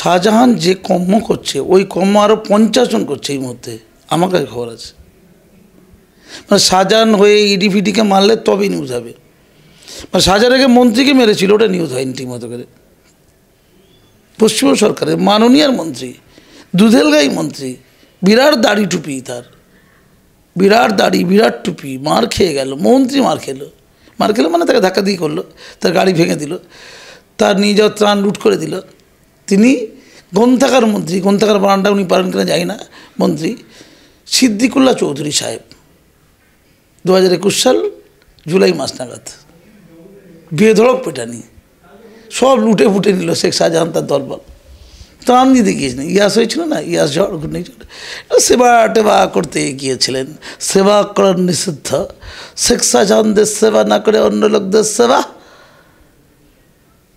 শাহজাহান যে কর্ম করছে ওই কর্ম আরও 50 জন করছে এই মুহূর্তে, আমার কাছে খবর আছে। মানে শাহজাহান হয়ে ইডিফিডিকে মারলে তবেই নিউজ হবে। মানে শাহজাহানকে মন্ত্রীকে মেরেছিল, ওটা নিউজ হয়নি ঠিক মতো করে। পশ্চিমবঙ্গ সরকারের মাননীয়ার মন্ত্রী, দুধেলগাই মন্ত্রী, বিরাট দাড়ি টুপি, তার বিরাট দাড়ি বিরাট টুপি, মার খেয়ে গেল, মন্ত্রী মার খেলো। মার খেলো মানে তাকে ধাক্কা দিয়ে করলো, তার গাড়ি ভেঙে দিল, তার নিয়ে যাওয়া ত্রাণ লুট করে দিল। তিনি গ্রন্থাগার মন্ত্রী, গ্রন্থাগার বানানটা উনি পারেন কিনা যাই না, মন্ত্রী সিদ্দিকুল্লা চৌধুরী সাহেব 2021 সাল জুলাই মাস নাগাদ বেধড়ক পেটানি, সব লুটে ফুটে নিল শেখ শাহজাহান তার দলবল। ত্রাণ দিতে গিয়েছিলেন, ইয়াস হয়েছিল না, ইয়াস ঝড় ঘূর্ণিঝড়, সেবা টেবা করতে গিয়েছিলেন। সেবা করার নিষিদ্ধ, শেখ শাহজাহানদের সেবা না করে অন্য লোকদের সেবা,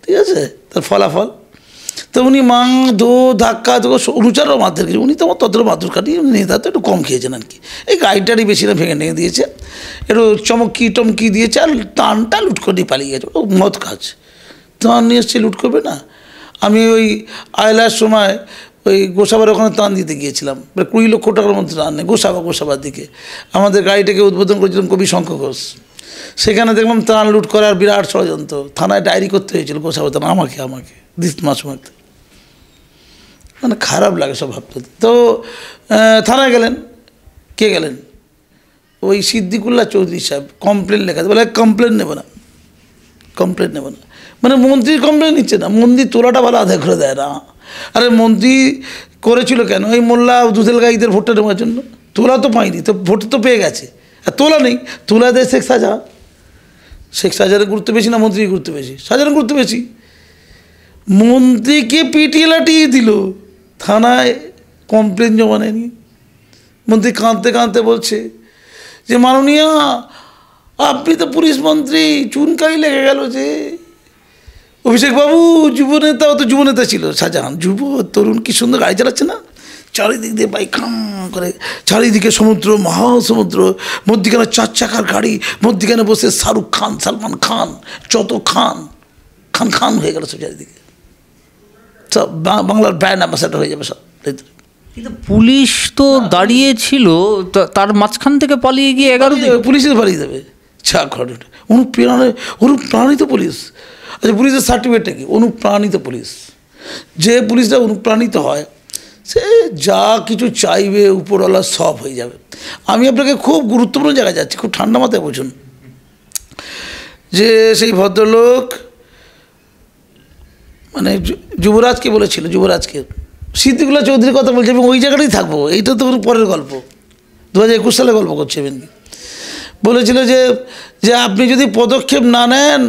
ঠিক আছে তার ফলাফল। তো উনি মাং দো ধাক্কা দো অনুচারও মারধর খেয়েছে, উনি তো আমার তত্র মারধর কাটিয়ে নেতা তো একটু কম খেয়েছেন আর কি। এই গাড়িটারই বেশি না ভেঙে নিয়ে দিয়েছে, একটু চমকি টমকি দিয়েছে, আর টানটা লুট করে নিয়ে পালিয়ে গেছে। মত কাজ ত্রাণ নিয়ে এসছে, লুট করবে না। আমি ওই আয়লার সময় ওই গোসাবার ওখানে ত্রাণ দিতে গিয়েছিলাম, 20 লক্ষ টাকার মতো ত্রাণ নেই গোসাবা, গোসাবার দিকে আমাদের গাড়িটাকে উদ্বোধন করেছিলাম কবি শঙ্খ ঘোষ। সেখানে দেখলাম ত্রাণ লুট করার বিরাট ষড়যন্ত্র, থানায় ডায়েরি করতে হয়েছিল গোসাবা থানা, আমাকে মাসে। মানে খারাপ লাগে সব ভাবতে। তো থানায় গেলেন, কে গেলেন? ওই সিদ্দিকুল্লা চৌধুরী সাহেব কমপ্লেন লেখা, বলে কমপ্লেন নেব না, কমপ্লেন নেব না। মানে মন্ত্রীর কমপ্লেন নিচ্ছে না, মন্ত্রী তোলাটা ভালো আদায় করে দেয় না। আরে মন্ত্রী করেছিল কেন? ওই মোল্লা দুধেলগাইদের ভোটটা নেওয়ার জন্য। তোলা তো পাইনি, তো ভোট তো পেয়ে গেছে, আর তোলা নেই, তোলা দেয় শেখ শাহজাহান। শেখ শাহজাহানের গুরুত্ব বেশি না মন্ত্রীর গুরুত্ব বেশি? শাহজাহানের গুরুত্ব বেশি। মন্ত্রীকে পিটিয়ে লাটিয়ে দিল, থানায় কমপ্লেন জমা নেয়নি। মন্ত্রী কাঁদতে কাঁদতে বলছে যে মাননীয়া আপনি তো পুলিশ মন্ত্রী, চুনকাই লেগে গেল যে অভিষেকবাবু যুবনেতা, ও তো যুবনেতা ছিল শাহজাহান, যুব তরুণ কি সুন্দর গাড়ি চালাচ্ছে না, চারিদিক দিয়ে বাইক খাম করে, চারিদিকে সমুদ্র মহাসমুদ্র, মধ্যিখানে 4 চাকার গাড়ি, মধ্যিখানে বসে শাহরুখ খান, সালমান খান, যত খান খান খান হয়ে গেল সব চারিদিকে, সব বাংলার ব্র্যান্ড অ্যাম্বাসাডার হয়ে যাবে সব। কিন্তু পুলিশ তো দাঁড়িয়ে ছিল, তার মাঝখান থেকে পালিয়ে গিয়ে 11 দিন পুলিশে পালিয়ে যাবে। চা ঘর অনুপ্রাণিত পুলিশ। আচ্ছা পুলিশের সার্টিফিকেটটা কি? অনুপ্রাণিত পুলিশ। যে পুলিশটা অনুপ্রাণিত হয় সে যা কিছু চাইবে উপরওয়ালা সব হয়ে যাবে। আমি আপনাকে খুব গুরুত্বপূর্ণ জায়গায় যাচ্ছি, খুব ঠান্ডা মাথায় বুঝুন। যে সেই ভদ্রলোক মানে যুবরাজকে বলেছিল, যুবরাজকে সিদ্দিকুল্লা চৌধুরীর কথা বলছে, আমি ওই জায়গাটাই থাকবো, এইটা তো ওর পরের গল্প, 2021 সালে গল্প করছে। এমনি বলেছিল যে যে আপনি যদি পদক্ষেপ না নেন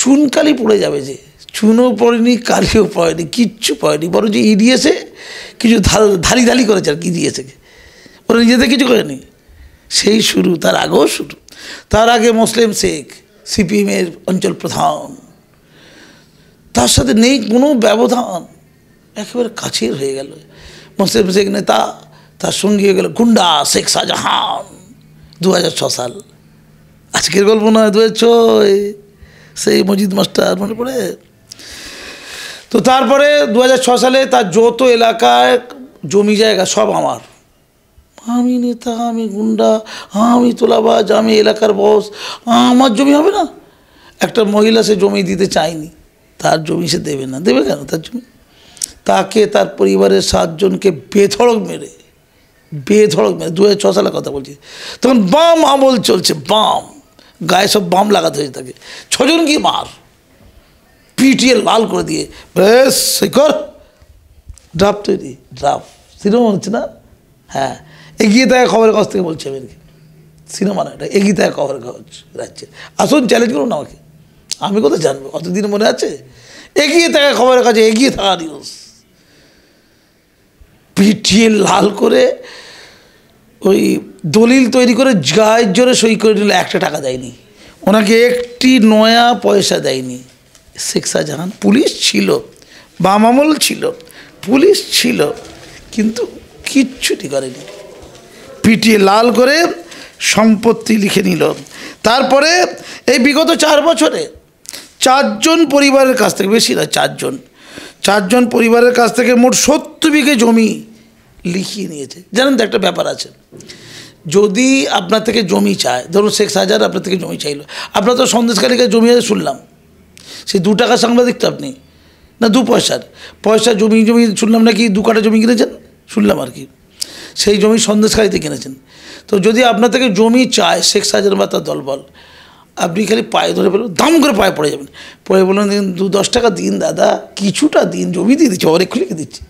চুনকালি পড়ে যাবে। যে চুনও পড়েনি, কালিও পড়েনি, কিচ্ছু পড়েনি, বরং যে ইডি এসে কিছু ধালি ধালি করেছে আর কি, ইডি এসে ওরা নিজেদের কিছু করেনি। সেই শুরু, তার আগেও শুরু। তার আগে মোসলেম শেখ সিপিএমের অঞ্চল প্রধান, তার সাথে নেই কোনো ব্যবধান, একেবারে কাছের হয়ে গেল মোসলেম শেখ নেতা, তার সঙ্গী হয়ে গেল গুন্ডা শেখ শাহজাহান। 2006 সাল, আজকের গল্প নয়, 2006, সেই মসজিদ মাস্টার মনে পড়ে তো। তারপরে 2006 সালে তার যত এলাকায় জমি জায়গা সব আমার, আমি নেতা, আমি গুন্ডা, আমি তোলাবাজ, আমি এলাকার বস, আমার জমি হবে না। একটা মহিলা সে জমি দিতে চায়নি, তার জমি সে দেবে না, দেবে কেন তার জমি? তাকে তার পরিবারের 7 জনকে বেধড়ক মেরে 2006 সালের কথা বলছি, তখন বাম আমল চলছে, বাম গায়ে সব বাম লাগাতে হয়েছে তাকে। 6 জনকে মার পিটিয়ে লাল করে দিয়ে বেশ শেখর ড্রাফ তৈরি, ড্রাফ সিনেমা হচ্ছে না, হ্যাঁ এগিয়ে তাকে খবরের কাগজ থেকে বলছে আমেরিকা, সিনেমা না এটা, এগিয়ে তাকে খবরের কাগজ রাখছে, আসুন চ্যালেঞ্জ করুন আমাকে, আমি কোথায় জানবো অতদিন মনে আছে, এগিয়ে তাকে খবরের কাছে, এগিয়ে থাকা নিউজ পিটিয়ে লাল করে ওই দলিল তৈরি করে গায়ের জোরে সই করে নিল, একটা টাকা দেয়নি ওনাকে, একটি নয়া পয়সা দেয়নি শেখ শাহজাহান। পুলিশ ছিল, বাম আমল ছিল, পুলিশ ছিল, কিন্তু কিচ্ছুটি করেনি, পিটিয়ে লাল করে সম্পত্তি লিখে নিল। তারপরে এই বিগত 4 বছরে 4 জন পরিবারের কাছ থেকে, বেশি না 4 জন, চারজন পরিবারের কাছ থেকে মোট 70 বিঘে জমি লিখিয়ে নিয়েছে। জানেন তো একটা ব্যাপার আছে, যদি আপনার থেকে জমি চায়, ধরুন শেখ শাহজাহান আপনার থেকে জমি চাইলো, আপনার তো সন্দেশকারীকে জমি আছে শুনলাম, সেই 2 টাকা সাংবাদিক তো আপনি না, 2 পয়সার পয়সা জমি শুনলাম নাকি 2 কাঠা জমি কিনেছেন শুনলাম আর কি, সেই জমি সন্দেশকারীতে কিনেছেন। তো যদি আপনার থেকে জমি চায় শেখ শাহজাহান বা তার দলবল, আপনি খালি পায়ে ধরে ফেলবেন, দাম করে পায়ে পড়ে যাবেন, পড়ে বলবেন 10 টাকা দিন দাদা, কিছুটা দিন, জমি দিয়ে দিচ্ছে, অনেক লিখে দিচ্ছে।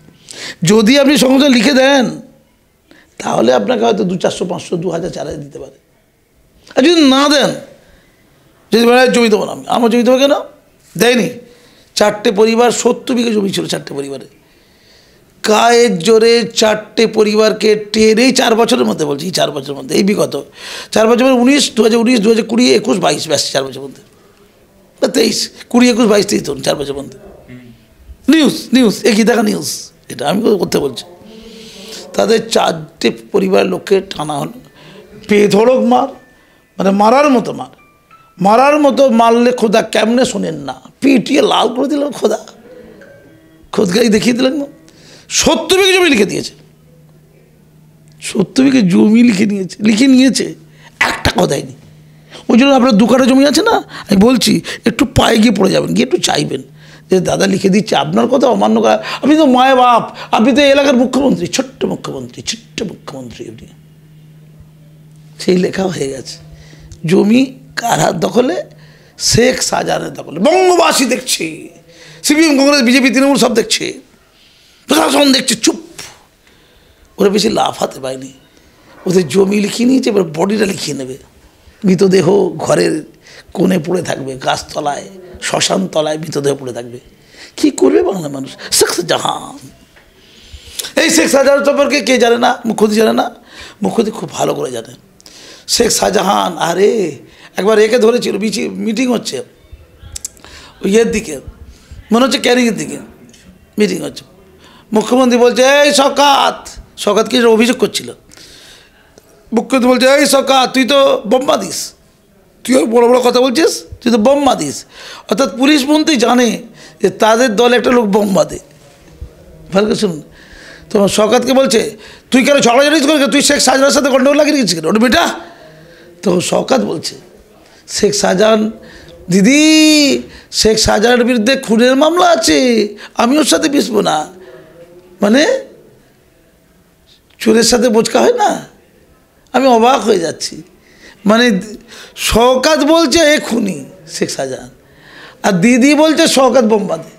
যদি আপনি সঙ্গে সঙ্গে লিখে দেন তাহলে আপনাকে হয়তো 200, 400, 500, 2000, 4000 দিতে পারে। আর যদি না দেন, যদি জমি দেবো না, আমি আমার জমি দেবো কেন, দেয়নি। 4টে পরিবার 70 বিঘে জমি ছিল, 4টে পরিবারে গায়ের জোরে 4টে পরিবারকে টেনে 4 বছরের মধ্যে, বলছি 4 বছরের মধ্যে, এই বিগত 4 বছরের 2019, 2020, 2021, 22, ব্যাস 4 বছরের মধ্যে, 23, 20, 21, 22, 23, ধরুন 4 বছরের মধ্যে। নিউজ একই দেখা নিউজ, এটা আমি করতে বলছি। তাদের 4টে পরিবারের লোককে টানা হলো, বেধড়ক মার, মানে মারার মতো মারলে খোদা কেমনে শোনেন না, পিটিয়ে লাল করে দিলাম, খোদা খোদগাই দেখিয়ে দিলেন। 70 বিঘে জমি লিখে দিয়েছে, 70 বিঘে জমি লিখে নিয়েছে, একটা কথাই নেই। ওই জন্য আপনার 2 কাঠা জমি আছে না, আমি বলছি একটু পায়ে গিয়ে পড়ে যাবেন, গিয়ে একটু চাইবেন যে দাদা লিখে দিচ্ছে, আপনার কথা অমান্য করা, আপনি তো মায় বাপ, আপনি তো এলাকার মুখ্যমন্ত্রী, ছোট্ট মুখ্যমন্ত্রী, আপনি সেই লেখা হয়ে গেছে। জমি কার হাত দখলে? শেখ শাহজাহানের দখলে। বঙ্গবাসী দেখছে, সিপিএম, কংগ্রেস, বিজেপি, তৃণমূল সব দেখছে, প্রশাসন দেখছে, চুপ। ওরা বেশি লাভ হাতে পায়নি, ওদের জমি লিখিয়ে নিয়েছে, এবার বডিটা লিখিয়ে নেবে। মৃতদেহ ঘরের কোণে পড়ে থাকবে, গাছতলায়, শ্মশানতলায় মৃতদেহ পড়ে থাকবে। কি করবে বাংলা মানুষ? শেখ শাহজাহান, এই শেখ শাহজাহান সম্পর্কে কে জানে না? মুখ্যমন্ত্রী জানে না? মুখ্যমন্ত্রী খুব ভালো করে জানেন শেখ শাহজাহান। আরে একবার একে ধরেছিল, মিটিং হচ্ছে ওই ইয়ের দিকে, মনে হচ্ছে ক্যারিংয়ের দিকে মিটিং হচ্ছে, মুখ্যমন্ত্রী বলছে এই শওকতকে অভিযোগ করছিল, মুখ্যমন্ত্রী বলছে এই শওকত, তুই তো বোম্মা দিস, তুই বড় বড় কথা বলছিস, তুই তো বোম্মা দিস। অর্থাৎ পুলিশ মন্ত্রী জানে যে তাদের দলে একটা লোক বোম্মা দে, ভালো করে শুনুন, তো শওকতকে বলছে তুই কেন ঝগড়াঝাড়ি করিস, তুই শেখ শাহজাহানের সাথে গন্ডগোল লাগিয়ে গেছিস কেন বেটা? তো শওকত বলছে শেখ শাহজাহান দিদি, শেখ শাহজাহানের বিরুদ্ধে খুনের মামলা আছে, আমি ওর সাথে মিশবো না। মানে চোরের সাথে বোঝকা হয় না, আমি অবাক হয়ে যাচ্ছি। মানে শওকত বলছে এ খুনি শেখ শাহজাহান, আর দিদি বলছে শওকত বোম্বাদে।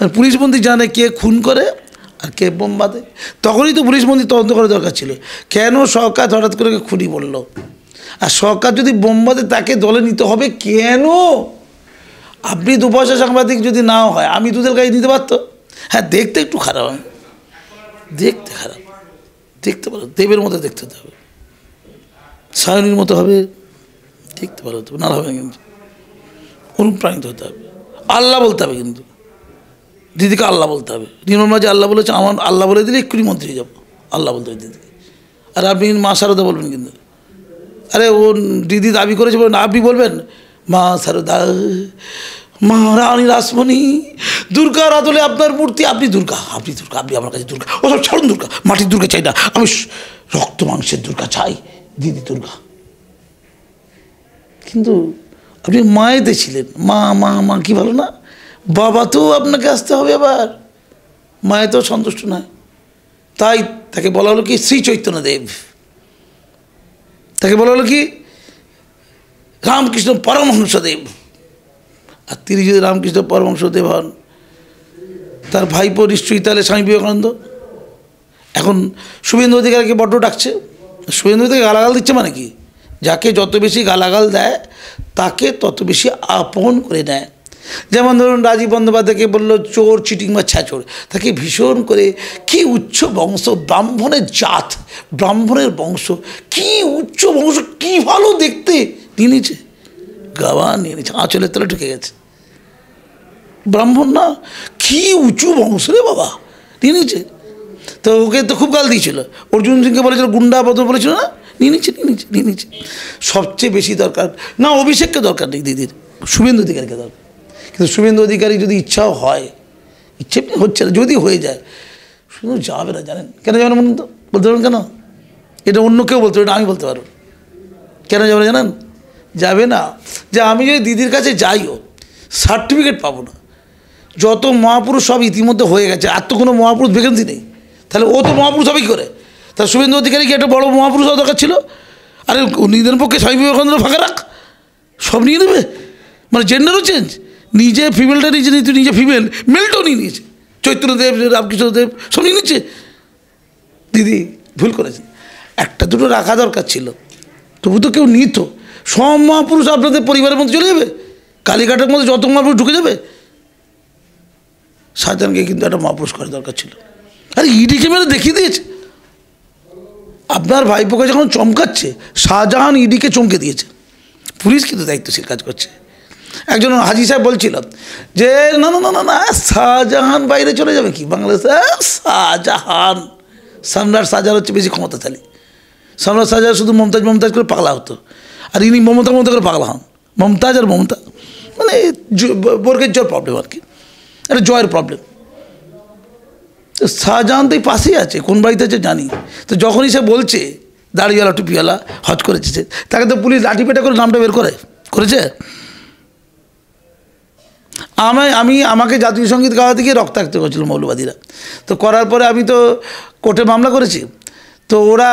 আর পুলিশ মন্ত্রী জানে কে খুন করে আর কে বোম্বাদে। তখনই তো পুলিশ মন্ত্রী তদন্ত করা দরকার ছিল, কেন শওকত হঠাৎ করে খুনি বললো, আর শওকত যদি বোম্বাদে তাকে দলে নিতে হবে কেন? আপনি 2 পয়সা সাংবাদিক যদি নাও হয়, আমি দুধের গায়ে নিতে পারতো। হ্যাঁ, দেখতে একটু খারাপ, আমি দেখতে খারাপ, দেখতে পারো দেবের মতো দেখতে হতে হবে, সায়নীর মতো হবে, দেখতে পারো হতে হবে, না হবে কিন্তু অনুপ্রাণিত হতে হবে, আল্লাহ বলতে হবে। কিন্তু দিদিকে আল্লাহ বলতে হবে, নির্মল মাঝে আল্লাহ বলেছে, আমার আল্লাহ বলে দিলে এক্ষুনি মন্ত্রী যাবো, আল্লাহ বলতে হবে দিদিকে। আর আপনি মা সারদা বলবেন কিন্তু, আরে ও দিদি দাবি করেছে বলেন, আপনি বলবেন মা সারদা, মা রানী রাসমণি, দুর্গার আদলে আপনার মূর্তি, আপনি দুর্গা, আপনি আমার কাছে দুর্গা, ওসব ছাড়ুন, দুর্গা মাটির দুর্গা চাই না, আমি রক্ত মাংসের দুর্গা চাই, দিদি দুর্গা। কিন্তু আপনি মায়েতে ছিলেন, মা কি ভালো না, বাবা তো আপনাকে আসতে হবে, আবার মায়ে তো সন্তুষ্ট নয়, তাই তাকে বলা হলো কি শ্রী চৈতন্যদেব, তাকে বলা হলো কি রামকৃষ্ণ পরমহংসদেব। আর তিনি যদি রামকৃষ্ণ পরমহংসদেব হন, তার ভাইপো নিশ্চয়ই তাহলে স্বামী বিবেকানন্দ। এখন শুভেন্দু অধিকারীকে বড্ড ডাকছে, শুভেন্দু অধিকারী গালাগাল দিচ্ছে, মানে কি যাকে যত বেশি গালাগাল দেয় তাকে তত বেশি আপন করে নেয়। যেমন ধরুন রাজীব বন্দ্যোপাধ্যায়কে বললো চোর, চিটিং বা ছ্যাচোর, তাকে ভীষণ করে কি উচ্চ বংশ, ব্রাহ্মণের জাত, ব্রাহ্মণের বংশ, কি উচ্চ বংশ, কি ভালো দেখতে, নিয়ে নিয়েছে, গাওয়া নিয়ে নিয়েছে, আঁচলের তলে ঢুকে গেছে, ব্রাহ্মণ না, কি উঁচু বংশ রে বাবা, নিয়ে নিয়েছে। তো ওকে তো খুব গাল দিয়েছিল, অর্জুন সিংকে বলেছিল গুন্ডা বদল বলেছিল না, নিয়ে নিচ্ছে। সবচেয়ে বেশি দরকার না অভিষেককে দরকার নেই দিদির, শুভেন্দু অধিকারীকে দরকার। কিন্তু শুভেন্দু অধিকারী যদি ইচ্ছাও হয় ইচ্ছে হচ্ছে না, যদি হয়ে যায় শুধু যাবে না। জানেন কেন যাবে না বলুন তো? বলতে পারবেন কেন? এটা অন্য কেউ বলতে পারবেন, আমি বলতে পারব কেন যাবে না। জানেন যাবে না যে আমি যদি দিদির কাছে যাইও সার্টিফিকেট পাবো না। যত মহাপুরুষ সব ইতিমধ্যে হয়ে গেছে, আর তো কোনো মহাপুরুষ ভ্যাকেন্সি নেই। তাহলে ও তো মহাপুরুষ হবে কী করে? তাহলে শুভেন্দু অধিকারী কি একটা বড়ো মহাপুরুষ হওয়া দরকার ছিল? আরে নিজেদের পক্ষে স্বামী বিবেকানন্দ ফাঁকা রাখ, সব নিয়ে নেবে। মানে জেন্ডারও চেঞ্জ, নিজে ফিমেলটা নিয়েছে, নিজে ফিমেল মেলটাও নিয়ে নিয়েছে, চৈতন্যদেব রামকৃষ্ণদেব সব নিয়ে নিচ্ছে। দিদি ভুল করেছে, একটা দুটো রাখা দরকার ছিল, তবু তো কেউ নিত। সব মহাপুরুষ আপনাদের পরিবারের মধ্যে চলে যাবে, কালীঘাটের মধ্যে যত মহাপুরুষ ঢুকে যাবে। শাহজাহানকে কিন্তু একটা মহাপুরুষ করার দরকার ছিল। আরে ইডিকে মেরে দেখিয়ে দিয়েছে, আপনার ভাইপোকে যখন চমকাচ্ছে শাহজাহান ইডিকে চমকে দিয়েছে। পুলিশ কিন্তু দায়িত্বশীল কাজ করছে। একজন হাজি সাহেব বলছিলাম যে না না না না শাহজাহান বাইরে চলে যাবে কি বাংলাদেশে, শাহজাহান সম্রাট শাহজাহান হচ্ছে বেশি ক্ষমতাশালী, সম্রাট শাহজাহান শুধু মমতাজ মমতাজ করে পাগলা হতো, আর ইনি মমতা মমতা করে পাগলা হন। মমতাজ আর মমতা মানে বর্গের জয়ের প্রবলেম আর কি, এটা জয়ের প্রবলেম। তো শাহজাহান তো এই পাশেই আছে, কোন বাড়িতে আছে জানি। তো যখনই সে বলছে দাড়িওয়ালা টুপিওয়ালা হজ করেছে, তাকে তো পুলিশ লাঠি পেটা করে নামটা বের করেছে। আমাকে জাতীয় সঙ্গীত গাওয়াতে গিয়ে রক্তাক্ত করেছিল মৌলবাদীরা। তো করার পরে আমি তো কোর্টে মামলা করেছি। তো ওরা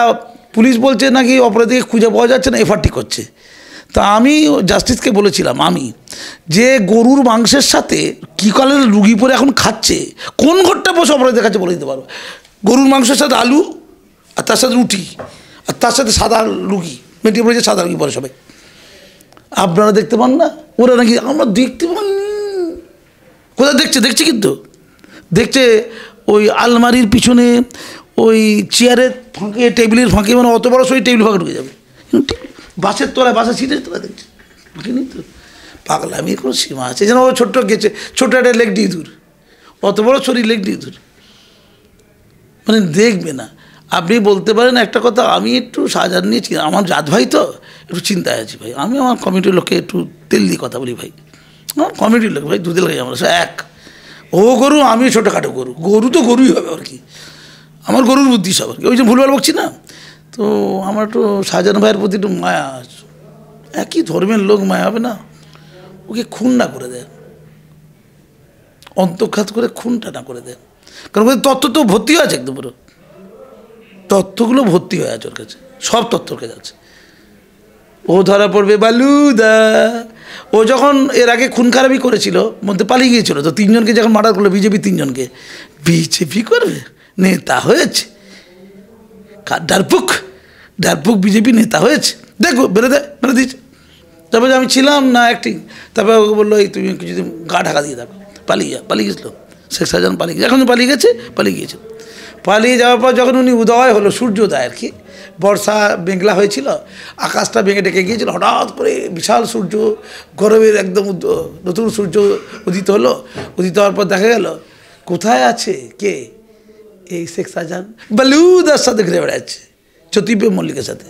পুলিশ বলছে নাকি অপরাধীকে খুঁজে পাওয়া যাচ্ছে না, এফআইআর করছে। তা আমি জাস্টিসকে বলেছিলাম যে গরুর মাংসের সাথে কী কালের রুগী পরে এখন খাচ্ছে, কোন ঘরটা বসে অপরাধীদের কাছে বলে দিতে পারবো। গরুর মাংসের সাথে আলু, আর তার সাথে রুটি, আর তার সাথে সাদা রুগী মেটিয়ে পড়েছে, সাদা রুগী পরে সবাই। আপনারা দেখতে পান না, ওরা নাকি আমরা দেখতে পান কোথায় দেখছে, কিন্তু দেখছে ওই আলমারির পিছনে, ওই চেয়ারের ফাঁকে, টেবিলের ফাঁকে, মানে অত বড় সেই টেবিল ফাঁকে ঢুকে যাবে, বাসের তলায়, বাসের সিটের তলায় দেখছে। বুঝিনি তো পাগলামির কোনো সীমা আছে। যেন ও ছোট্ট গেছে, ছোটো একটা লেগ দিয়ে দূর, অত বড় শরীর লেগ দিয়ে দূর, মানে দেখবে না। আপনি বলতে পারেন একটা কথা, আমি একটু সাজার নিয়ে আমার জাত ভাই তো একটু চিন্তায় আছি ভাই। আমি আমার কমিটির লোককে একটু তেল দিয়ে কথা বলি ভাই, আমার কমিটির লোক ভাই, দুধে লাগে আমরা এক, ও গরু আমিও ছোটোখাটো গরু, গরু তো গরুই হবে আর কি, আমার গরুর বুদ্ধি সব আর কি। ওই যে ভুলভাল বকছি না, তো আমার একটু শাহজাহান ভাইয়ের প্রতি একটু মায়া আছে। একই ধর্মের লোক, মায়া হবে না? ওকে খুন না করে দেয়, অন্তর্ঘাত করে খুনটা না করে দেয়। কারণ তত্ত্ব তো ভর্তি হয়ে আছে, একদম পুরো তত্ত্বগুলো ভর্তি হয়ে আছে ওর কাছে, সব তত্ত্বর কাছে আছে। ও ধরা পড়বে বালুদা। ও যখন এর আগে খুন খারাপি করেছিল, মধ্যে পালিয়ে গিয়েছিল, তো তিনজনকে যখন মার্ডার করলো বিজেপি, তিনজনকে বিজেপি করবে নেতা হয়েছে, ডারপুক ডারপুক বিজেপি নেতা হয়েছে, দেখো বেড়ে দিয়েছে। তারপরে আমি ছিলাম না অ্যাক্টিং, তারপরে ওকে বললো এই তুমি কিছুদিন গা ঢাকা দিয়ে থাকো, পালিয়ে গেছিলো শেখ শাহজাহান, পালিয়ে গেছে, এখন পালিয়ে গেছে। পালিয়ে যাওয়ার পর যখন উনি উদয় হলো, সূর্যোদয় আর কি, বর্ষা মেঘলা হয়েছিল, আকাশটা ভেঙে ডেকে গিয়েছিল, হঠাৎ করে বিশাল সূর্য, গরমের একদম নতুন সূর্য উদিত হলো। উদিত হওয়ার পর দেখা গেল কোথায় আছে কে, এই শেখ শাহজাহান বালুদার সাথে ঘুরে বেড়াচ্ছে, জ্যোতিপ্রিয় মল্লিকের সাথে।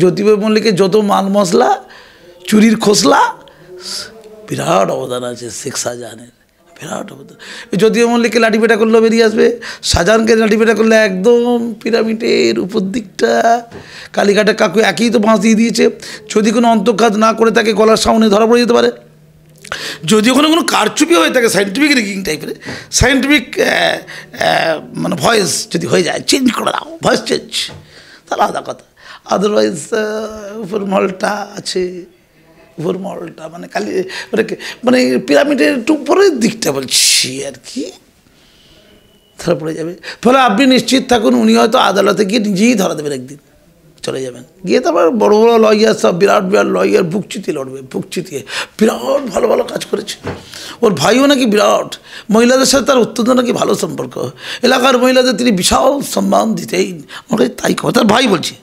জ্যোতিপ্রিয় মল্লিকের যত মাল মশলা চুরির খোসলা বিরাট অবদান আছে শেখ শাহজাহানের, বিরাট অবদান। জ্যোতিপ্রিয় মল্লিককে লাঠিপেটা করলেও বেরিয়ে আসবে, শাহজাহানকে লাঠিপেটা করলে একদম পিরামিডের উপর দিকটা, কালীঘাটের কাকু একই তো বাঁশ দিয়ে দিয়েছে, যদি কোনো অন্তর্ঘাত না করে তাকে গলার সামনে ধরা পড়ে যেতে পারে। যদি ওখানে কোনো কারচুপি হয়ে থাকে, সায়েন্টিফিক রিগিং টাইপের, সায়েন্টিফিক মানে ভয়েস যদি হয়ে যায়, চেঞ্জ করে দাও, ভয়েস চেঞ্জ, তাহলে আলাদা কথা। আদারওয়াইজ উপর মলটা আছে, উপর মলটা মানে কালি মানে পিরামিডের একটু উপরের দিকটা বলছি আর কি, ধরা পড়ে যাবে। ফলে আপনি নিশ্চিত থাকুন উনি হয়তো আদালতে গিয়ে নিজেই ধরা দেবেন, একদিন চলে যাবেন গিয়ে, তারপর বড়ো বড়ো লয়ার সব, বিরাট বিরাট লয়ার বুক চিতিয়ে লড়বে, বুক চিতিয়ে। বিরাট ভালো ভালো কাজ করেছে। ওর ভাইও নাকি বিরাট, মহিলাদের সাথে তার অত্যন্ত নাকি ভালো সম্পর্ক, এলাকার মহিলাদের তিনি বিশাল সম্মান দিতেন, আমার কাছে তাই কথা। তার ভাই বলছি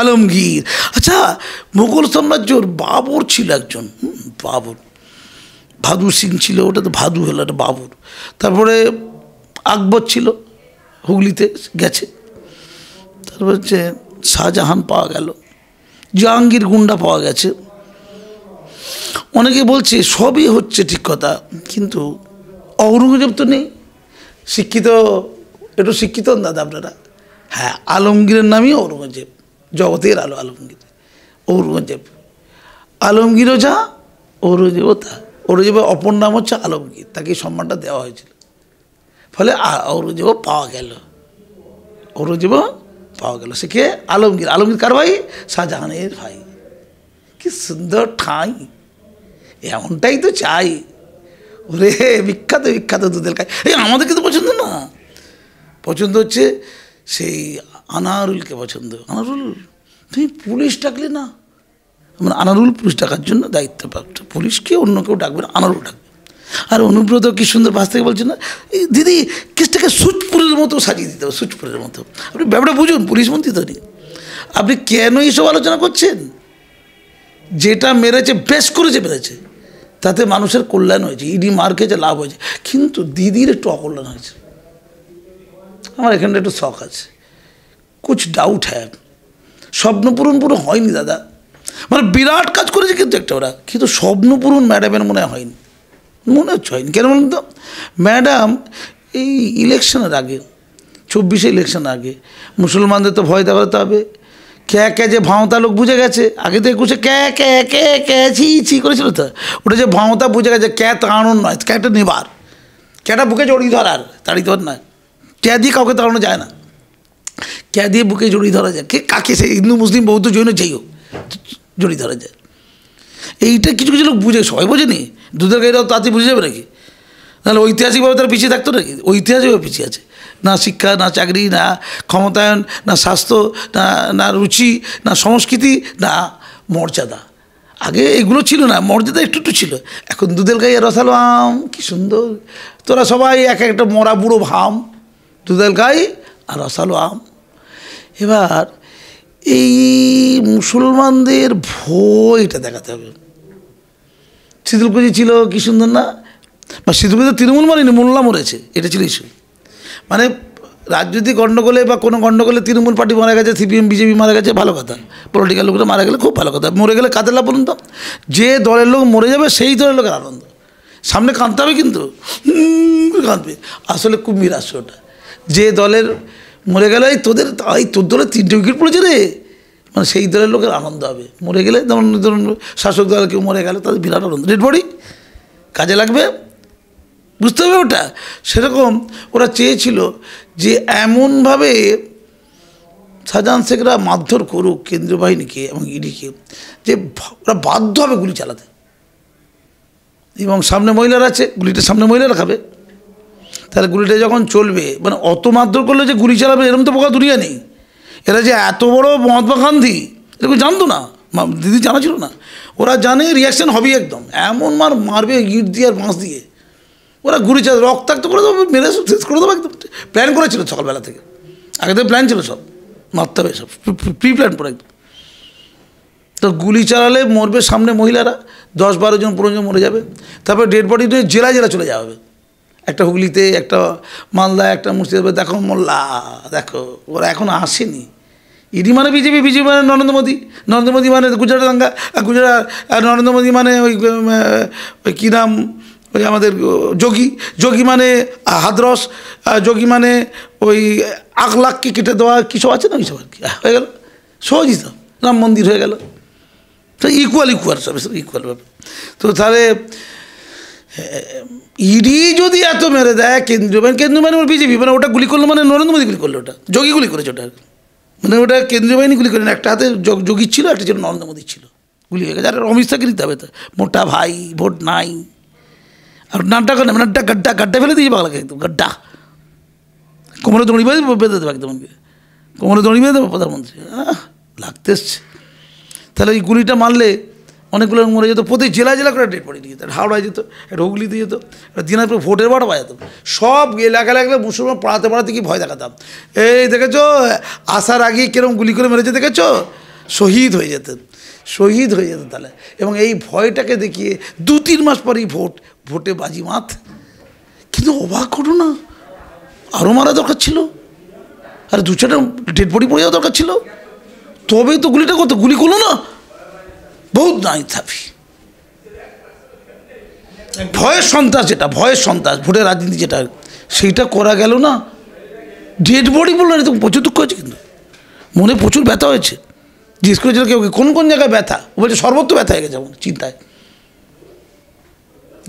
আলমগীর। আচ্ছা, মুঘল সাম্রাজ্যর বাবর ছিল একজন, বাবর, ভাদু সিং ছিল, ওটা তো ভাদু হলো, ওটা বাবর। তারপরে আকবর ছিল, হুগলিতে গেছে, তারপর হচ্ছে শাহজাহান পাওয়া গেল, জাহাঙ্গীর গুন্ডা পাওয়া গেছে। অনেকে বলছে সবই হচ্ছে ঠিক কথা, কিন্তু ঔরঙ্গজেব তো নেই, শিক্ষিত, একটু শিক্ষিত দাদা আপনারা। হ্যাঁ, আলমগীরের নামই ঔরঙ্গজেব, জগতের আলো আলমগীর। ঔরঙ্গজেব, আলমগীরও যা, ঔরঙ্গজেবও তা। ঔরঙ্গজেবের অপর নাম হচ্ছে আলমগীর, তাকে সম্মানটা দেওয়া হয়েছিল। ফলে ঔরঙ্গজেবও পাওয়া গেল, ঔরঙ্গজেবও পাওয়া গেল। সে কে? আলমগীর। আলমগীর কার ভাই? শাহজাহানের ভাই। কি সুন্দর ঠাঁই, এমনটাই তো চাই। ওরে বিখ্যাত বিখ্যাত দুধের খাই। এই আমাদের কিন্তু পছন্দ না, পছন্দ হচ্ছে সেই আনারুলকে পছন্দ। আনারুল, তুমি পুলিশ ডাকলে না, মানে আনারুল পুলিশ ডাকার জন্য দায়িত্বপ্রাপ্ত, পুলিশকে অন্য কেউ ডাকবে না, আনারুল ডাকবে। আর অনুব্রত কি সুন্দর ভাস থেকে বলছে না, দিদি কেসটাকে সুচপুরের মতো সাজিয়ে দিতে হবে, সুচপুরের মতো। আপনি ব্যাপারটা বুঝুন, পুলিশ মন্ত্রী তো নেই। আপনি কেন এইসব আলোচনা করছেন? যেটা মেরেছে বেশ করেছে, মেরেছে, তাতে মানুষের কল্যাণ হয়েছে, ইডি মার খেয়েছে, লাভ হয়েছে, কিন্তু দিদির একটু অকল্যাণ হয়েছে। আমার এখানটা একটু শখ আছে, কুছ ডাউট হ্যাঁ, স্বপ্নপূরণ পুরো হয়নি দাদা। মানে বিরাট কাজ করেছে কিন্তু একটা ওরা, কিন্তু স্বপ্নপূরণ ম্যাডামের মনে হয়নি, মনে হচ্ছে হয়নি। কেন বলুন তো, ম্যাডাম এই ইলেকশনের আগে, 24 ইলেকশনের আগে মুসলমানদের তো ভয় দেখাতে হবে। ক্যা ক্যা যে ভাওতা লোক বুঝে গেছে, আগে তো 21-এ ক্যা ক্যা ক্যা ক্যা ছি ছি করেছিল তো, ওটা যে ভাওতা বুঝে গেছে। ক্যা তাড়ানোর নয়, ক্যাটা নেবার, ক্যাটা বুকে জড়িয়ে ধরার, তাড়ি ধর নয়। ক্যা দিয়ে কাউকে তাড়ানো যায় না, ক্যা দিয়ে বুকে জড়িয়ে ধরা যায়। কে কাকে, সে হিন্দু মুসলিম বৌদ্ধ জৈন যেই হোক, জড়িয়ে ধরা যায়। এইটা কিছু কিছু লোক বুঝে, সবাই বোঝেনি। দুধের গাড়িরাও তাড়াতাড়ি বুঝে যাবে নাকি? নাহলে ঐতিহাসিকভাবে তারা পিছিয়ে থাকতো নাকি? ঐতিহাসিকভাবে পিছিয়ে আছে, না শিক্ষা, না চাকরি, না ক্ষমতায়ন, না স্বাস্থ্য, না রুচি, না সংস্কৃতি, না মর্যাদা। আগে এগুলো ছিল না, মর্যাদা একটু একটু ছিল। এখন দুধের গায়ে রসালো আম, কি সুন্দর, তোরা সবাই এক একটা মরা বুড়ো ভাম, দুধের গায়ে আর রসালো আম। এবার এই মুসলমানদের ভয়টা দেখাতে হবে। সিদ্দিকুল্লা ছিল কি সুন্দর না, বা সিদ্দিকুল্লা তৃণমূল মানেনি, মোল্লা মরেছে, এটা ছিল ইস্যু। মানে রাজনৈতিক গণ্ডগোলে বা কোনো গণ্ডগোলে তৃণমূল পার্টি মারা গেছে, সিপিএম বিজেপি মারা গেছে, ভালো কথা। পলিটিক্যাল লোকরা মারা গেলে খুব ভালো কথা, মরে গেলে কাদের লাভ বলুন তো? যে দলের লোক মরে যাবে সেই দলের লোকের আনন্দ। সামনে কাঁদতে হবে কিন্তু, কাঁদবে। আসলে কুম্ভীর আশ্রয়টা, যে দলের মরে গেলে তোদের এই তোর দলের 3টে উইকেট পড়েছে রে, মানে সেই দলের লোকের আনন্দ হবে। মরে গেলে ধরুন শাসক দল কেউ মরে গেলে তাদের বিরাট আনন্দ, ডেড বডি কাজে লাগবে, বুঝতে হবে ওটা। সেরকম ওরা চেয়েছিল যে এমনভাবে শাহজাহান শেখরা মারধর করুক কেন্দ্রীয় বাহিনীকে এবং ইডিকে, যে ওরা বাধ্য হবে গুলি চালাতে। এবং সামনে মহিলারা আছে, গুলিটা সামনে মহিলারা খাবে, তাহলে গুলিটা যখন চলবে, মানে অত মারধর করলে যে গুলি চালাবে এরকম তো বোকা দুনিয়া নেই। এরা যে এত বড় মহাত্মা গান্ধী এরকম জানতো না, দিদি জানা ছিল না। ওরা জানে রিয়াকশান হবে একদম, এমন মারবে ইট দিয়ে আর বাঁশ দিয়ে, ওরা গুলি চাল রক্তাক্ত করে দেবো, মেরে শেষ করে দেবো একদম। প্ল্যান করেছিল সকালবেলা থেকে, আগে থেকে প্ল্যান ছিল, সব মারতে হবে, সব প্রি প্ল্যান করে একদম। তো গুলি চালালে মরবে সামনে মহিলারা, 10-12 জন 15 জন মরে যাবে। তারপরে ডেড বডি নিয়ে জেলা জেলা চলে যাওয়া হবে, একটা হুগলিতে, একটা মালদায়, একটা মুর্শিদাবাদ। দেখো মোল্লা, দেখো ওরা এখন আসেনি। ইডি মানে বিজেপি, বিজেপি মানে নরেন্দ্র মোদী, নরেন্দ্র মোদী মানে গুজরাট দাঙ্গা, গুজরাট, আর নরেন্দ্র মোদী মানে ওই কী নাম, ওই আমাদের যোগী, যোগী মানে হাদরস, যোগী মানে ওই আখলাখকে কেটে দেওয়া, কিছু আছে না, ওইসব আর কি হয়ে গেল। সহজই তো রাম মন্দির হয়ে গেল, তো ইকুয়াল ইকুয়াল সব ইকুয়াল ব্যাপার। তো তাহলে ইডি যদি এত মেরে দেয় কেন্দ্রীয় বাহিনী, কেন্দ্রীয় বাহিনী মানে বিজেপি, মানে ওটা গুলি করলো মানে নরেন্দ্র মোদী গুলি করলো, ওটা যোগী গুলি করেছে, ওটা মানে ওটা কেন্দ্রীয় বাহিনী গুলি করলেন। একটা হাতে যোগী ছিল, একটা ছিল নরেন্দ্র মোদী ছিল, গুলি হয়ে গেছে। আর অমিত শাহকে নিতে হবে তো, মোটা ভাই, ভোট নাই। আর নাড্ডা করে নেবে, নাড্ডা গাড্ডা গাড্ডা ফেলে দিয়েছে বাংলাকে একদম, গাড্ডা কোমরে দড়ি বেঁধে দেবে একদম, কোমরে দড়ি বেঁধে দেবে প্রধানমন্ত্রী। হ্যাঁ, লাগতে এসছে। তাহলে ওই গুলিটা মারলে অনেকগুলো মরে যেত, প্রতি জেলা জেলা করে ডেড বডি নিয়ে যেত, হাওড়ায় যেত, একটা হুগলিতে যেত, একটা দিনাজপুর, ভোটের বারো বাজাতো। সব এলাকা লাগলে মুসলমান পাড়াতে পাড়াতে কি ভয় দেখাতাম, এই দেখেছো আসার আগে কিরকম গুলি করে মেরেছে, দেখেছো, শহীদ হয়ে যেতেন, শহীদ হয়ে যেত। তাহলে এবং এই ভয়টাকে দেখিয়ে 2-3 মাস পরেই ভোট, ভোটে বাজিমাত। কিন্তু অবাক হলো না, আরও মারা দরকার ছিল, আর 2-4টা ডেড বডি পড়ে যাওয়া দরকার ছিল, তবে তো গুলিটা করতো, গুলি করলো না, বহুত নাই থাপি। ভয়ের সন্ত্রাস, যেটা ভয়ের সন্ত্রাস ভোটের রাজনীতি যেটা, সেইটা করা গেল না। ডেড বডি বললো না, তো প্রচুর দুঃখ হয়েছে, কিন্তু মনে প্রচুর ব্যথা হয়েছে। জিজ্ঞেস করেছিল কেউ কোন কোন জায়গায় ব্যথা, ও বলছে সর্বত্র ব্যথা হয়ে গেছে। যেমন চিন্তায়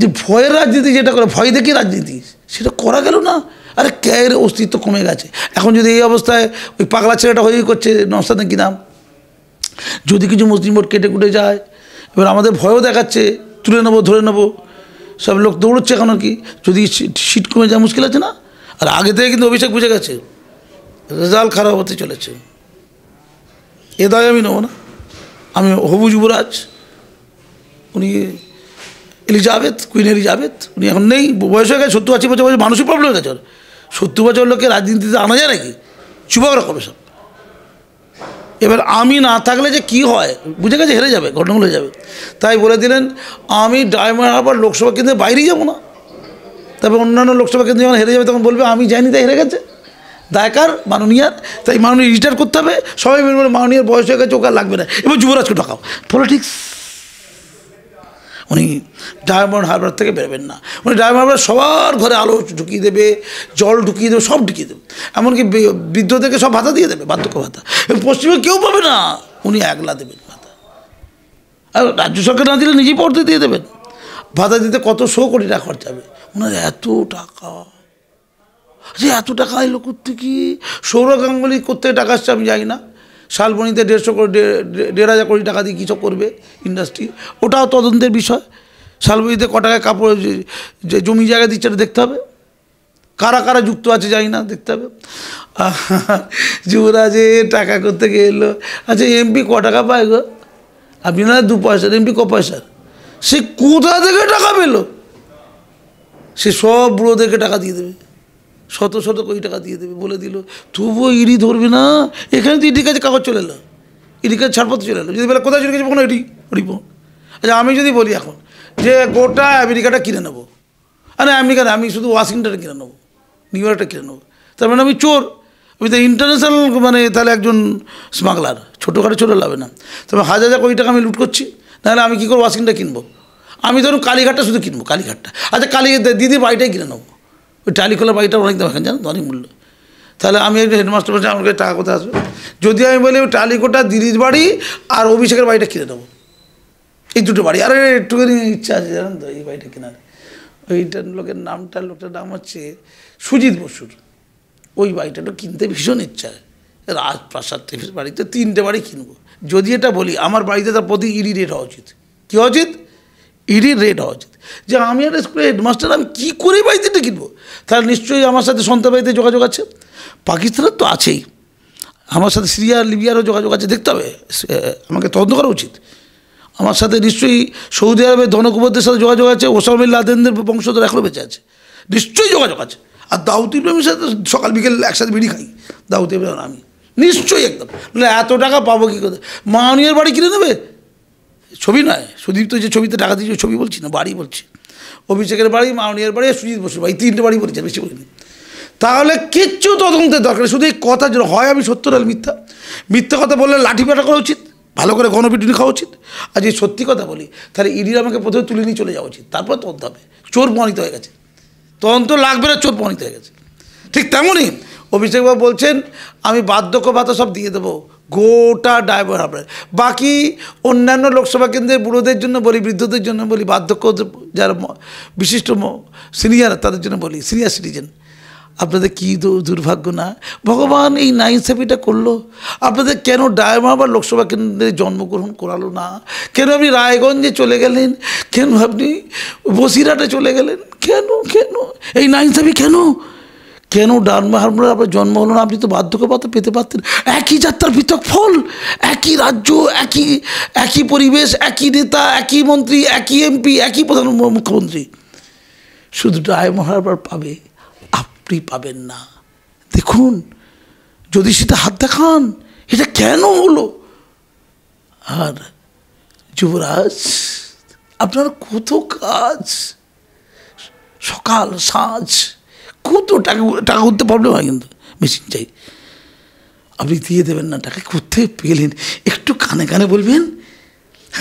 যে ভয়ের রাজনীতি যেটা করে, ভয় দেখি রাজনীতি, সেটা করা গেল না। আরে ক্যায়ের অস্তিত্ব কমে গেছে। এখন যদি এই অবস্থায় ওই পাগলা ছেলেটা হয়েই করছে নস্তাদ কি নাম, যদি কিছু মুসলিম ভোট কেটে কুটে যায়, এবার আমাদের ভয়ও দেখাচ্ছে, তুলে নেবো ধরে নেবো, সব লোক দৌড়চ্ছে এখন আর কি। যদি সিট কমে যায় মুশকিল আছে না। আর আগে থেকে কিন্তু অভিষেক বুঝে গেছে রেজাল্ট খারাপ হতে চলেছে, এ দায় আমি নেবো না। আমি হবু যুবরাজ, উনি এলিজাবেথ, কুইন এলিজাবেথ, উনি এখন নেই, বয়স হয়ে গেছে 70-80 বছর বয়সে, মানুষের প্রবলেম হয়ে গেছে। 70 বছর লোকে রাজনীতিতে আনা যায় নাকি? যুবকরা করবে সব। এবার আমি না থাকলে যে কি হয় বুঝে গেছে, হেরে যাবে, ঘটনাগুলো হয়ে যাবে। তাই বলে দিলেন আমি ডায়মন্ড হারবার লোকসভা কেন্দ্রের বাইরেই যাবো না। তারপর অন্যান্য লোকসভা কেন্দ্রে যখন হেরে যাবে তখন বলবে আমি যাইনি তাই হেরে গেছে, দায়কার মাননীয়ার। তাই মাননীয় রিটায়ার করতে হবে, সবাই মিলে মাননীয়ার বয়স হয়ে গেছে, ওকে লাগবে না, এবার যুবরাজকে ঢাকাও। পলিটিক্স, উনি ডায়মন্ড হারবার থেকে বেরোবেন না। উনি ডায়মন্ড হারবার সবার ঘরে আলো ঢুকিয়ে দেবে, জল ঢুকিয়ে দেবে, সব ঢুকিয়ে দেবে, এমনকি বৃদ্ধদেরকে সব ভাতা দিয়ে দেবে, বার্ধক্য ভাতা। পশ্চিমে কেউ পাবে না, উনি একলা দেবেন ভাতা। আর রাজ্য সরকার না দিলে নিজেই পড়তে দিয়ে দেবেন। ভাতা দিতে কত 100 কোটি টাকা খরচ হবে, ওনার এত টাকা, যে এত টাকা এলো করতে কি? সৌরভ গাঙ্গুলি করতে টাকা আসছে আমি জানি না। শালবনিতে 1,500 কোটি 1,500 কোটি টাকা দিয়ে কিছু করবে ইন্ডাস্ট্রি, ওটাও তদন্তের বিষয়। শালবনিতে ক টাকায় কাপড় যে জমি জায়গা দিচ্ছে এটা দেখতে হবে, কারা কারা যুক্ত আছে জানি না, দেখতে হবে। যুবরাজে টাকা করতে গেলো, আচ্ছা এমপি ক টাকা পায় গো? আপনি না 2 পয়সার এমপি, ক পয়সার? সে কোথা থেকে টাকা পেলো? সে সব বুড়োদেরকে টাকা দিয়ে দেবে, 100-100 কোটি টাকা দিয়ে দেবে বলে দিল, তবুও ইডি ধরবে না। এখানে তো ইডির কাছে কাগজ চলে এলো, ইডির কাছে ছাড়পত্র চলে এলো, যদি বলে কোথায় চলে গেছে কখনো ইডি রিপোর্ট। আচ্ছা আমি যদি বলি এখন যে গোটা আমেরিকাটা কিনে নেবো, আরে আমেরিকা না, আমি শুধু ওয়াশিংটনে কিনে নেবো, নিউ ইয়র্কটা কিনে নেবো, তার মানে আমি চোর, আমি তো ইন্টারন্যাশনাল, মানে তাহলে একজন স্মাগলার, ছোটোখাটো চলে লাগবে না। তবে 1000-1000 কোটি টাকা আমি লুট করছি, নাহলে আমি কী করবো? ওয়াশিংটন কিনবো, আমি ধরুন কালীঘাটটা শুধু কিনবো, কালীঘাটটা। আচ্ছা কালী দিদির বাড়িটাই কিনে নেবো, ওই টালিখোলার বাড়িটা অনেক দাম, এখানে জানেন অনেক মূল্য। তাহলে আমি একজন হেডমাস্টার বলছি, আমার কাছে টাকা কোথায় আসবে? যদি আমি বলি ওই টালিকোটা দিদির বাড়ি আর অভিষেকের বাড়িটা কিনে নেবো, এই দুটো বাড়ি, আরে একটুখানি ইচ্ছা আছে জানেন তো এই বাড়িটা কেনার। ওইটার লোকের নামটা, লোকটার নাম হচ্ছে সুজিত বসুর, ওই বাড়িটা তো কিনতে ভীষণ ইচ্ছা, রাজপ্রাসাদ টিভির বাড়িতে 3টে বাড়ি কিনবো। যদি এটা বলি আমার বাড়িতে, তার প্রতি ইডি রেট হওয়া উচিত। কী হওয়া উচিত? ইডির রেট হওয়া উচিত। যে আমি একটা স্কুলের হেডমাস্টার, আমি কী করে বাড়িতেটা কিনবো? তাহলে নিশ্চয়ই আমার সাথে সন্ত্রাসবাদীদের যোগাযোগ আছে, পাকিস্তানের তো আছেই, আমার সাথে সিরিয়া লিবিয়ারও যোগাযোগ আছে, দেখতে হবে, আমাকে তদন্ত করা উচিত। আমার সাথে নিশ্চয়ই সৌদি আরবের ধনকুবরদের সাথে যোগাযোগ আছে, ওসামা বিন লাদেনের বংশধর এখনও বেঁচে আছে, নিশ্চয়ই যোগাযোগ আছে। আর দাউদ ইব্রাহিমের সাথে সকাল বিকেল একসাথে বিড়ি খাই, দাউদ ইব্রাহিম আমি নিশ্চয়ই একদম। এত টাকা পাবো কী করে? মাননীয়ের বাড়ি কিনে নেবে, ছবি নয়, সুদীপ্ত যে ছবিতে টাকা দিয়েছে ছবি বলছি না, বাড়ি বলছি, অভিষেকের বাড়ি, মাননীয়ার বাড়ি, সুজিত বসুর বাড়ি, 3টে বাড়ি বলেছে, বেশি বলিনি। তাহলে কিচ্ছু তদন্তের দরকার, শুধু এই কথা যেন হয় আমি সত্য নাহলে মিথ্যা, মিথ্যা কথা বললে লাঠিপাটা করা উচিত, ভালো করে গণপিটুনি খাওয়া উচিত। আর যদি সত্যি কথা বলি তাহলে ইডির আমাকে প্রথমে তুলে নিয়ে চলে যাওয়া উচিত, তারপর তদন্ত হবে। চোর প্রমাণিত হয়ে গেছে, তদন্ত লাগবে না, চোর প্রমাণিত হয়ে গেছে। ঠিক তেমনই অভিষেকবাবু বলছেন আমি বার্ধক্য ভাতা সব দিয়ে দেবো গোটা ড্রাইভার হারবার, বাকি অন্যান্য লোকসভা কেন্দ্রের বুড়োদের জন্য বলি, বৃদ্ধদের জন্য বলি, বার্ধক্য যারা বিশিষ্ট সিনিয়র তাদের জন্য বলি, সিনিয়র সিটিজেন, আপনাদের কী দুর্ভাগ্য না, ভগবান এই নাইনসাফিটা করলো। আপনাদের কেন ড্রাইভার হারবার লোকসভা কেন্দ্রে জন্মগ্রহণ করালো না? কেন আপনি রায়গঞ্জে চলে গেলেন? কেন আপনি বসিরহাটে চলে গেলেন? কেন কেন এই নাইনসাফি কেন? কেন ডানমা হারমোনার আপনার জন্ম হলো না? আপনি তো বার্ধক্যভাতা পেতে পারতেন। একই যাত্রার পৃথক ফল, একই রাজ্য, একই পরিবেশ, একই নেতা, একই মন্ত্রী, একই এমপি, একই প্রধান মুখ্যমন্ত্রী, শুধু ডায়মা হারবার পাবে, আপনি পাবেন না। দেখুন যদি সেটা হাত দেখান, এটা কেন হলো? আর যুবরাজ আপনার কত কাজ, সকাল সাঁঝ, কত টাকা উঠতে প্রবলেম হয়, কিন্তু মেশিন চাই, আপনি দিয়ে দেবেন না, টাকা কোথায় পেলেন? একটু কানে কানে বলবেন,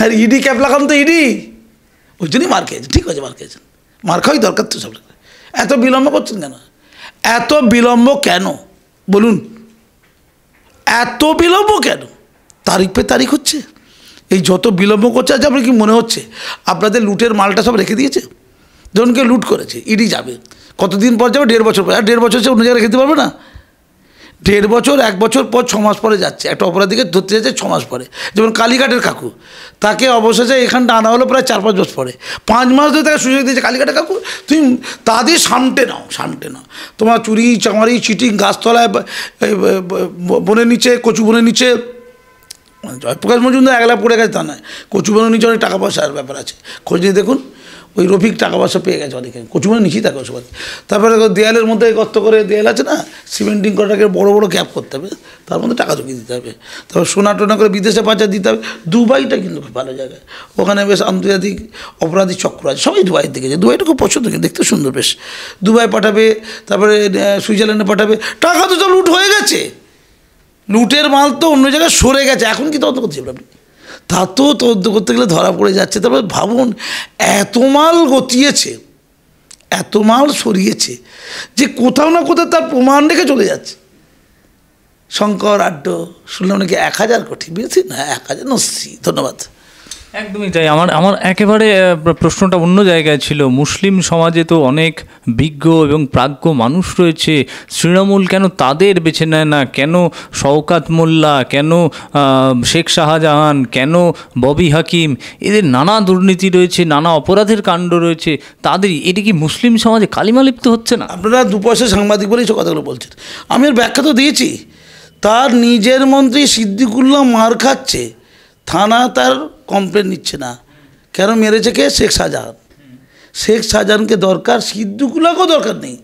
আর ইডি ক্যাপ লাগান তো, ইডি ওই জন্যই মার খেয়েছেন, ঠিক আছে মার খেয়েছেন। মার খাওয়াই দরকার তো সব। এত বিলম্ব করছেন কেন? এত বিলম্ব কেন বলুন? এত বিলম্ব কেন? তারিখ পে তারিখ হচ্ছে, এই যত বিলম্ব করছে। আচ্ছা আপনার কি মনে হচ্ছে আপনাদের লুটের মালটা সব রেখে দিয়েছে? ধরুন কেউ লুট করেছে, ইডি যাবে, কতদিন পর যাবে? 1.5 বছর পর। আর 1.5 বছর সে অন্য জায়গায় রেখে দিতে পারবে না? 1.5 বছর, 1 বছর পর 6 মাস পরে যাচ্ছে, একটা অপরাধীকে ধরতে যাচ্ছে 6 মাস পরে। যেমন কালীঘাটের কাকু, তাকে অবশেষে এখানটা আনা হলো প্রায় 4-5 বছর পরে। 5 মাস ধরে তাকে সুযোগ দিয়েছে, কালীঘাটের কাকু তুমি তাদের সামটে নাও, তোমার চুরি চামারি চিটিং, গাছতলায়, বনের নিচে, কচু বনের নিচে। জয়প্রকাশ মজুমদার একলা পড়ে গেছে তা নয়, কচু বনের নিচে অনেক টাকা পয়সার ব্যাপার আছে, খোঁজ নিয়ে দেখুন। ওই রফিক টাকা পয়সা পেয়ে গেছে অনেকে, কচুমার নিচেই থাকে সবাই। তারপরে দেয়ালের মধ্যে গর্ত করে, দেয়াল আছে না, সিমেন্টিং করাটাকে বড়ো বড়ো গ্যাপ করতে হবে, তার মধ্যে টাকা ঢুকিয়ে দিতে হবে। তারপর সোনা টোনা করে বিদেশে পাচার দিতে হবে। দুবাইটা কিন্তু ভালো জায়গা, ওখানে বেশ আন্তর্জাতিক অপরাধী চক্র আছে, সবাই দুবাইয়ের দিকে যায়। দুবাইটা খুব পছন্দ, কিন্তু দেখতে সুন্দর বেশ। দুবাই পাঠাবে, তারপরে সুইজারল্যান্ডে পাঠাবে। টাকা তো সব লুট হয়ে গেছে, লুটের মাল তো অন্য জায়গায় সরে গেছে। এখন কি তদন্ত করতে হবে আপনি? তা তো তদন্ত করতে গেলে ধরা পড়ে যাচ্ছে। তারপরে ভাবুন, এত মাল গতিয়েছে, এত মাল সরিয়েছে যে কোথাও না কোথাও তার প্রমাণ রেখে চলে যাচ্ছে। শঙ্কর আড্ড শুনলাম নাকি 1000 কোটি বেশি না, 1000 নস্যি। ধন্যবাদ। একদমই তাই। আমার একেবারে প্রশ্নটা অন্য জায়গায় ছিল। মুসলিম সমাজে তো অনেক বিজ্ঞ এবং প্রাজ্ঞ মানুষ রয়েছে, তৃণমূল কেন তাদের বেছে নেয় না? কেন শওকাত মোল্লা, কেন শেখ শাহজাহান, কেন ববি হাকিম? এদের নানা দুর্নীতি রয়েছে, নানা অপরাধের কাণ্ড রয়েছে, তাদের এটি কি মুসলিম সমাজে কালিমালিপ্ত হচ্ছে না? আপনারা দুপয়সা সাংবাদিক বলেই সব কথাগুলো বলছেন, আমি এর ব্যাখ্যা তো দিয়েছি। তার নিজের মন্ত্রী সিদ্দিকুল্লা মার খাচ্ছে, থানা তার কমপ্লেন নিচ্ছে না। কেন মেরেছে কে? শেখ শাহজাহান। শেখ শাহজাহানকে দরকার, সিদ্দিকুল্লাকেও দরকার নেই,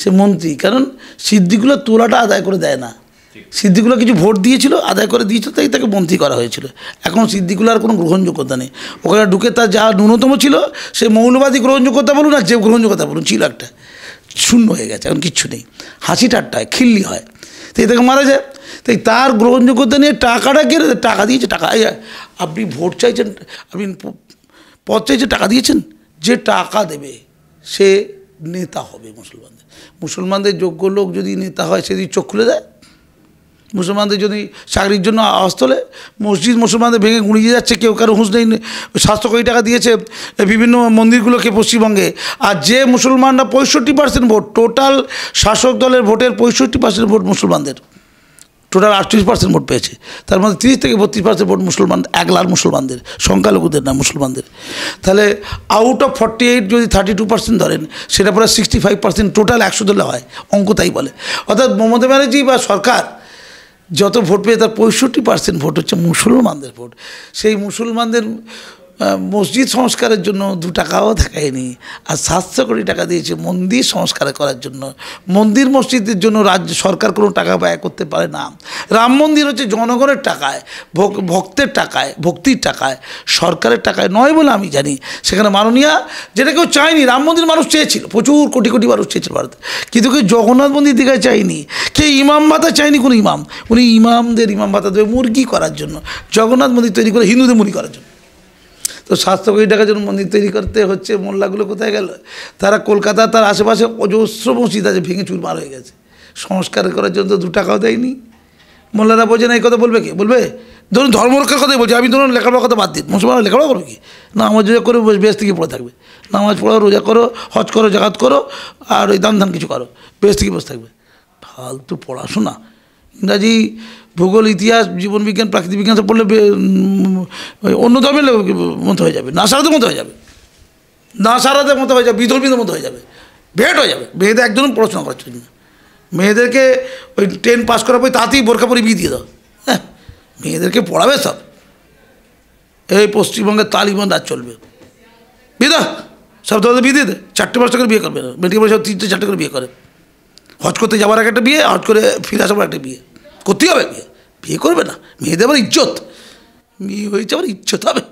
সে মন্ত্রী। কারণ সিদ্দিকুল্লা তোলাটা আদায় করে দেয় না। সিদ্দিকুল্লা কিছু ভোট দিয়েছিল, আদায় করে দিয়েছিল, তাই তাকে মন্ত্রী করা হয়েছিল। এখন সিদ্দিকুল্লার কোনো গ্রহণযোগ্যতা নেই। ওখানে ঢুকে তার যা ন্যূনতম ছিল, সে মৌলবাদী গ্রহণযোগ্যতা বলুন আর যে গ্রহণযোগ্যতা বলুন, ছিল একটা, শূন্য হয়ে গেছে। এখন কিচ্ছু নেই, হাসি ঠাট্টা হয়, খিল্লি হয়, তাই তাকে মারা যায়। তাই তার গ্রহণযোগ্যতা নিয়ে টাকাটা কেড়ে, টাকা দিয়েছে। টাকা, আপনি ভোট চাইছেন, আপনি পদ চাইছেন, টাকা দিয়েছেন। যে টাকা দেবে সে নেতা হবে। মুসলমানদের যোগ্য লোক যদি নেতা হয়, সে যদি চোখ খুলে দেয়, মুসলমানদের যদি চাকরির জন্য আওয়াজ তোলে, মসজিদ মুসলমানদের ভেঙে গুঁড়িয়ে যাচ্ছে, কেউ কারো হুঁশ নেই। 700 কোটি টাকা দিয়েছে বিভিন্ন মন্দিরগুলোকে পশ্চিমবঙ্গে। আর যে মুসলমানরা 65% ভোট, টোটাল শাসক দলের ভোটের 65% ভোট মুসলমানদের, টোটাল 38% ভোট পেয়েছে, তার মধ্যে 30 থেকে 32% ভোট মুসলমান, একলার মুসলমানদের, সংখ্যালঘুদের না, মুসলমানদের। তাহলে আউট অফ 48 যদি 32% ধরেন, সেটা পরে 65% টোটাল 100 দলে হয়, অঙ্ক তাই বলে। অর্থাৎ মমতা ব্যানার্জি বা সরকার যত ভোট পেয়ে, তার 65% ভোট হচ্ছে মুসলমানদের ভোট। সেই মুসলমানদের মসজিদ সংস্কারের জন্য 2 টাকাও থাকায়নি, আর 700 কোটি টাকা দিয়েছে মন্দির সংস্কার করার জন্য। মন্দির মসজিদের জন্য রাজ্য সরকার কোনো টাকা ব্যয় করতে পারে না। রাম মন্দির হচ্ছে জনগণের টাকায়, ভক্তের টাকায়, ভক্তির টাকায়, সরকারের টাকায় নয় বলে আমি জানি। সেখানে মাননীয়া, যেটা কেউ চায়নি, রাম মন্দির মানুষ চেয়েছিল, প্রচুর কোটি কোটি মানুষ চেয়েছিল ভারতে, কিন্তু কেউ জগন্নাথ মন্দির দীঘায় চায়নি, কেউ ইমাম ভাতা চায়নি। কোনো ইমাম, উনি ইমামদের ইমাম ভাতা দেবে মুরগি করার জন্য, জগন্নাথ মন্দির তৈরি করে হিন্দুদের মুরগি করার জন্য। তো 700 কোটি টাকার জন্য মন্দির তৈরি করতে হচ্ছে, মোল্লাগুলো কোথায় গেল? তারা কলকাতা, তার আশেপাশে অজস্র মসজিদ আছে ভেঙে চুরমার হয়ে গেছে, সংস্কার করার জন্য 2 টাকাও দেয়নি। মোল্লারা বোঝে না, এই কথা বলবে কে? বলবে ধরুন ধর্মরক্ষার কথাই বলছি আমি, ধরুন লেখাপড়ার কথা বাদ দিন। মুসলমানরা লেখাপড়া করবে কি? না আমার রোজা করে বেশ থেকে পড়ে থাকবে, নামাজ পড়ো, রোজা করো, হজ করো, জাকাত করো, আর ওই দান ধান কিছু করো, বেশ থেকে বসে থাকবে। ফালতু পড়াশোনা, ইংরাজি, ভূগোল, ইতিহাস, জীবনবিজ্ঞান, প্রাকৃতিক বিজ্ঞান সব পড়লে অন্য ধর্মের মতো হয়ে যাবে, নাসারাদের মতো হয়ে যাবে, বিধর্মীদের মতো হয়ে যাবে, ভেট হয়ে যাবে। মেয়েদের একজন পড়াশোনা করার জন্য, মেয়েদেরকে ওই 10 পাস করার পর তাতেই বোরখা পরে বিয়ে দিয়ে দাও। হ্যাঁ, মেয়েদেরকে পড়াবে সব। এই পশ্চিমবঙ্গের তালিবান রাজ চলবে, বিয়ে দাও সব, ধরনের বিয়ে দিয়ে দেয়। 4-5 করে বিয়ে করবে, মেডিকেল সব 3-4 করে বিয়ে করে। হজ করতে যাওয়ার আগে একটা বিয়ে, হজ করে ফিরে আসার একটা বিয়ে করতেই হবে। বিয়ে করবে না, মেয়েদের আবার ইজ্জত, মেয়ে হয়েছে আবার ইজ্জত হবে,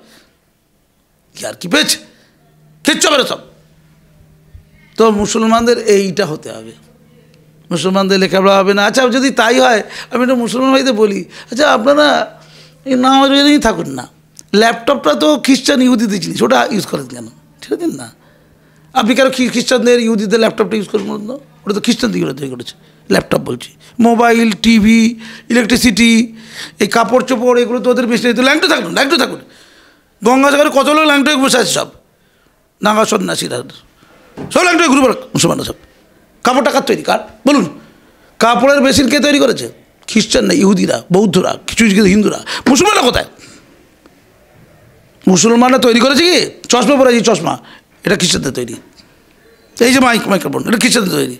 কি আর কি পেয়েছে, কিচ্ছু হবে না সব। তো মুসলমানদের এইটা হতে হবে, মুসলমানদের লেখাপড়া হবে না। আচ্ছা যদি তাই হয়, আমি একটা মুসলমান ভাইদের বলি, আচ্ছা আপনারা এই নামাজ রোজা থাকুন না, ল্যাপটপটা তো খ্রিস্টান ইহুদিদের জিনিস, ওটা ইউজ করেন কেন? ছেড়ে দিন না। আপনি কারো খ্রিস্টানদের ইহুদিদের ল্যাপটপটা ইউজ করবেন না, ওটা তো খ্রিস্টানদের ইউরোপ তৈরি করেছে ল্যাপটপ বলছি। মোবাইল, টিভি, ইলেকট্রিসিটি, এই কাপড় চোপড়, এগুলো তো ওদের বেশি নেই। তো ল্যাংটো থাকুন, ল্যাংটো থাকুন। গঙ্গাসাগরে কত লোক ল্যাংটো বসে আছে, সব নাগা সন্ন্যাসীরা, সব ল্যাংটো ঘুরে বেড়া মুসলমানরা। সব কাপড়টা কার তৈরি, কার বলুন? কাপড়ের মেশিন কে তৈরি করেছে? খ্রিস্টানরা, ইহুদিরা, বৌদ্ধরা, কিছু হিন্দুরা। মুসলমানরা কোথায়? মুসলমানরা তৈরি করেছে কি? চশমা পরে যে চশমা, এটা খ্রিস্টানদের তৈরি। এই যে মাইক্রোফোন, এটা খ্রিস্টানদের তৈরি।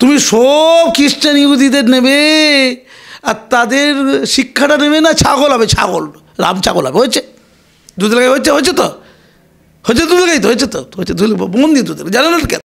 তুমি সব খ্রিস্টান ইহুদিদের নেবে আর তাদের শিক্ষাটা নেবে না, ছাগল হবে, ছাগল, রাম ছাগল হবে। হয়েছে দুধ লাগাই, হয়েছে হয়েছে তো, হয়েছে দুধ লাগাই তো, হয়েছে তো, হয়েছে দুধ মন দিয়ে দুধ জানে না।